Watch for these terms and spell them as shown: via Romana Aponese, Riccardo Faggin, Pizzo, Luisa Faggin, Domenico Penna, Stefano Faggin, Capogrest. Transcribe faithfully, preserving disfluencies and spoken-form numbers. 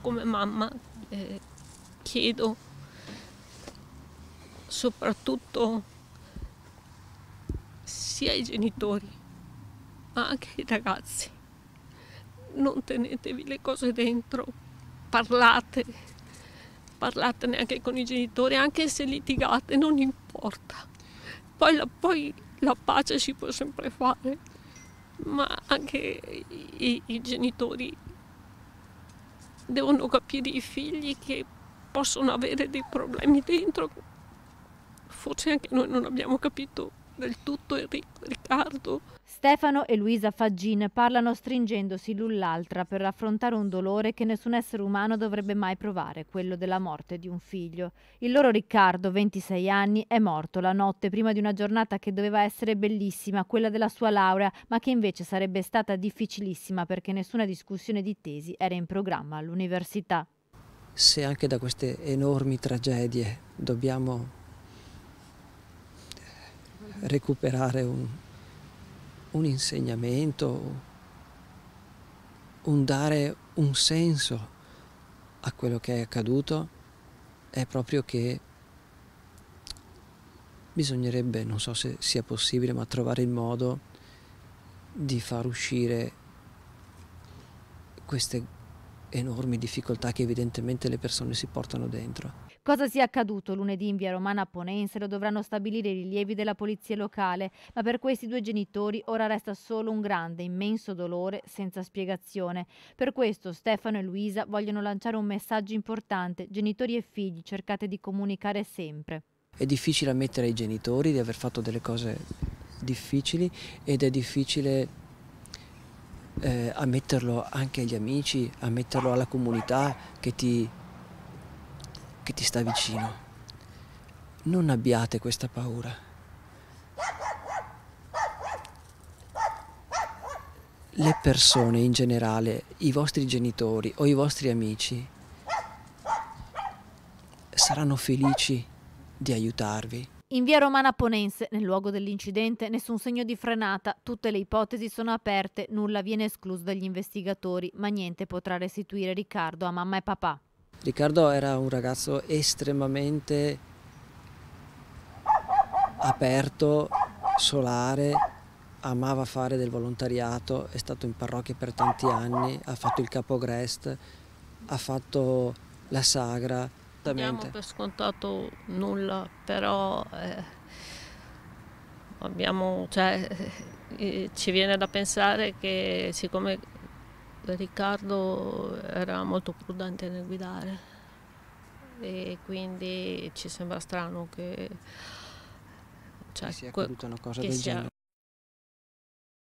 Come mamma eh, chiedo soprattutto sia ai genitori ma anche ai ragazzi: non tenetevi le cose dentro, parlate, parlatene anche con i genitori, anche se litigate, non importa. Poi la, poi la pace si può sempre fare, ma anche i, i genitori devono capire i figli che possono avere dei problemi dentro. Forse anche noi non abbiamo capito del tutto Riccardo. Stefano e Luisa Faggin parlano stringendosi l'un l'altra per affrontare un dolore che nessun essere umano dovrebbe mai provare, quello della morte di un figlio. Il loro Riccardo, ventisei anni, è morto la notte prima di una giornata che doveva essere bellissima, quella della sua laurea, ma che invece sarebbe stata difficilissima perché nessuna discussione di tesi era in programma all'università. Se anche da queste enormi tragedie dobbiamo recuperare un, un insegnamento, un dare un senso a quello che è accaduto, è proprio che bisognerebbe, non so se sia possibile, ma trovare il modo di far uscire queste enormi difficoltà che evidentemente le persone si portano dentro. Cosa sia accaduto lunedì in via Romana Aponese lo dovranno stabilire i rilievi della polizia locale, ma per questi due genitori ora resta solo un grande, immenso dolore senza spiegazione. Per questo Stefano e Luisa vogliono lanciare un messaggio importante: genitori e figli, cercate di comunicare sempre. È difficile ammettere ai genitori di aver fatto delle cose difficili ed è difficile eh, ammetterlo anche agli amici, ammetterlo alla comunità che ti... che ti sta vicino. Non abbiate questa paura. Le persone in generale, i vostri genitori o i vostri amici, saranno felici di aiutarvi. In via Romana Aponese, nel luogo dell'incidente, nessun segno di frenata, tutte le ipotesi sono aperte, nulla viene escluso dagli investigatori, ma niente potrà restituire Riccardo a mamma e papà. Riccardo era un ragazzo estremamente aperto, solare, amava fare del volontariato, è stato in parrocchia per tanti anni, ha fatto il Capogrest, ha fatto la sagra. Non abbiamo per scontato nulla, però eh, abbiamo, cioè, eh, ci viene da pensare che siccome Riccardo era molto prudente nel guidare e quindi ci sembra strano che, cioè, che sia accaduta una cosa del genere.